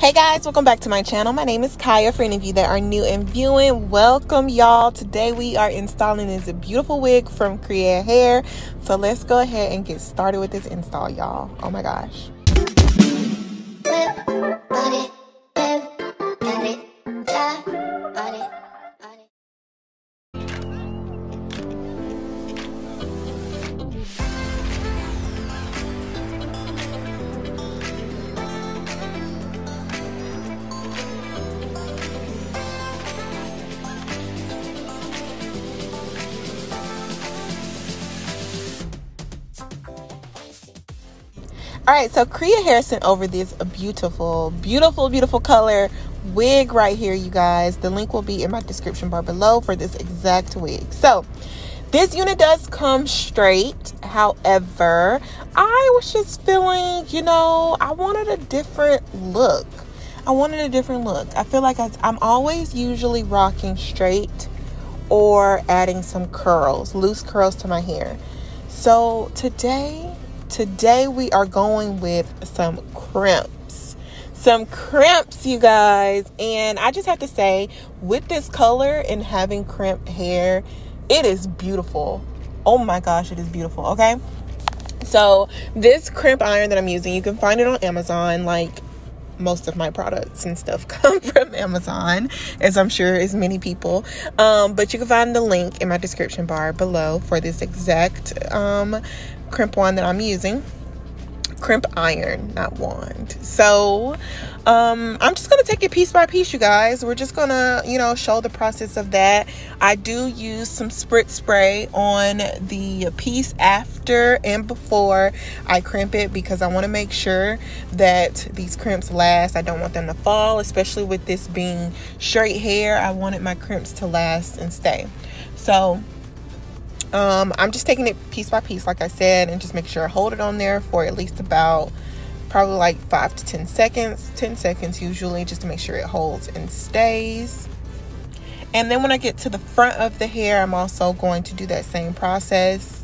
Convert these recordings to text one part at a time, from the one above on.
Hey guys, welcome back to my channel. My name is Kaya. For any of you that are new and viewing, welcome y'all. Today we are installing this beautiful wig from Kriyya Hair. So let's go ahead and get started with this install, y'all. Oh my gosh. Alright, so Kriyya Hair sent over this beautiful color wig right here, you guys. The link will be in my description bar below for this exact wig. So this unit does come straight. However, I was just feeling, you know, I wanted a different look. I feel like I'm always usually rocking straight or adding some curls, loose curls to my hair. So today we are going with some crimps, you guys. And I just have to say, with this color and having crimp hair, it is beautiful. Oh my gosh, it is beautiful. Okay, so this crimp iron that I'm using, you can find it on Amazon. Like, most of my products and stuff come from Amazon, as I'm sure as many people, but you can find the link in my description bar below for this exact crimp wand that I'm using. Crimp iron, not wand. So I'm just gonna take it piece by piece, you guys. We're just gonna, you know, show the process of that. I do use some spritz spray on the piece after and before I crimp it, because I want to make sure that these crimps last. I don't want them to fall, especially with this being straight hair. I wanted my crimps to last and stay. So I'm just taking it piece by piece, like I said, and just make sure I hold it on there for at least about probably like 5 to 10 seconds, 10 seconds usually, just to make sure it holds and stays. And then when I get to the front of the hair, I'm also going to do that same process.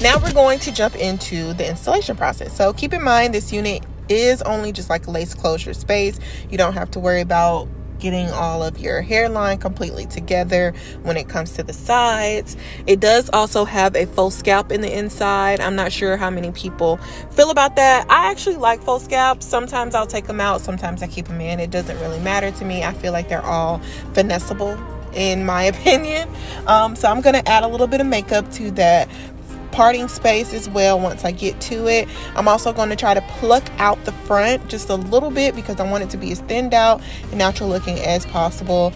Now we're going to jump into the installation process. So keep in mind, this unit is only just like lace closure space. You don't have to worry about getting all of your hairline completely together when it comes to the sides. It does also have a faux scalp in the inside. I'm not sure how many people feel about that. I actually like faux scalps. Sometimes I'll take them out, sometimes I keep them in. It doesn't really matter to me. I feel like they're all finessable in my opinion. So I'm gonna add a little bit of makeup to that parting space as well once I get to it. I'm also going to try to pluck out the front just a little bit, because I want it to be as thinned out and natural looking as possible.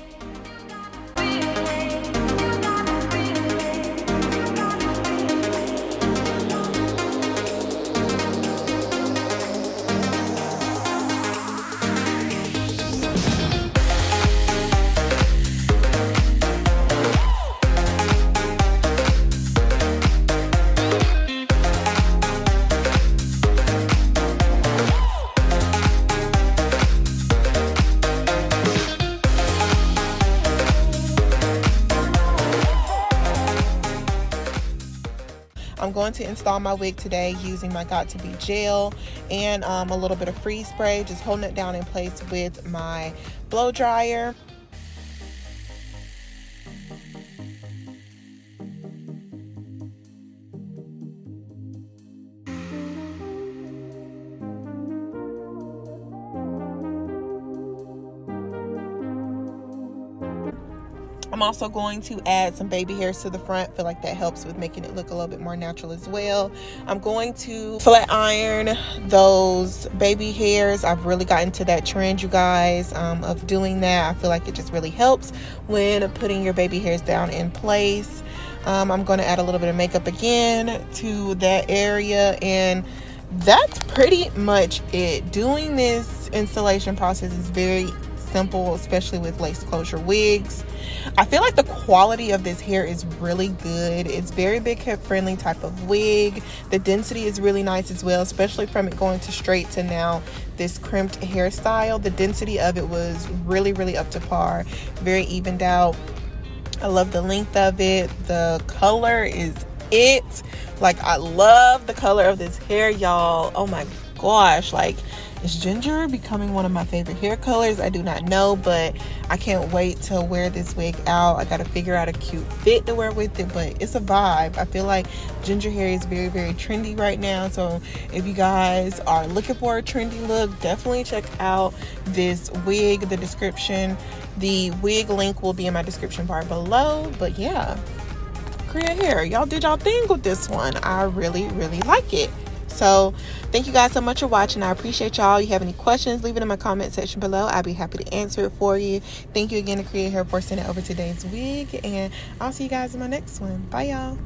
I'm going to install my wig today using my Got2b gel and a little bit of freeze spray, just holding it down in place with my blow dryer. I'm also going to add some baby hairs to the front. Feel like that helps with making it look a little bit more natural as well. I'm going to flat iron those baby hairs. I've really gotten to that trend, you guys, of doing that. I feel like it just really helps when putting your baby hairs down in place. I'm going to add a little bit of makeup again to that area, and that's pretty much it. Doing this installation process is very simple, especially with lace closure wigs. I feel like the quality of this hair is really good. It's very big head friendly type of wig. The density is really nice as well, especially from it going to straight to now this crimped hairstyle. The density of it was really up to par, very evened out. I love the length of it. The color is it. Like, I love the color of this hair, y'all. Oh my gosh, like, is ginger becoming one of my favorite hair colors? I do not know, but I can't wait to wear this wig out. I gotta figure out a cute fit to wear with it, but it's a vibe. I feel like ginger hair is very trendy right now, so if you guys are looking for a trendy look, definitely check out this wig. The wig link will be in my description bar below. But yeah, Kriyya Hair, y'all did y'all thing with this one. I really like it. So thank you guys so much for watching. I appreciate y'all. You have any questions, leave it in my comment section below. I'll be happy to answer it for you. Thank you again to Kriyya Hair for sending over today's wig, and I'll see you guys in my next one. Bye, y'all.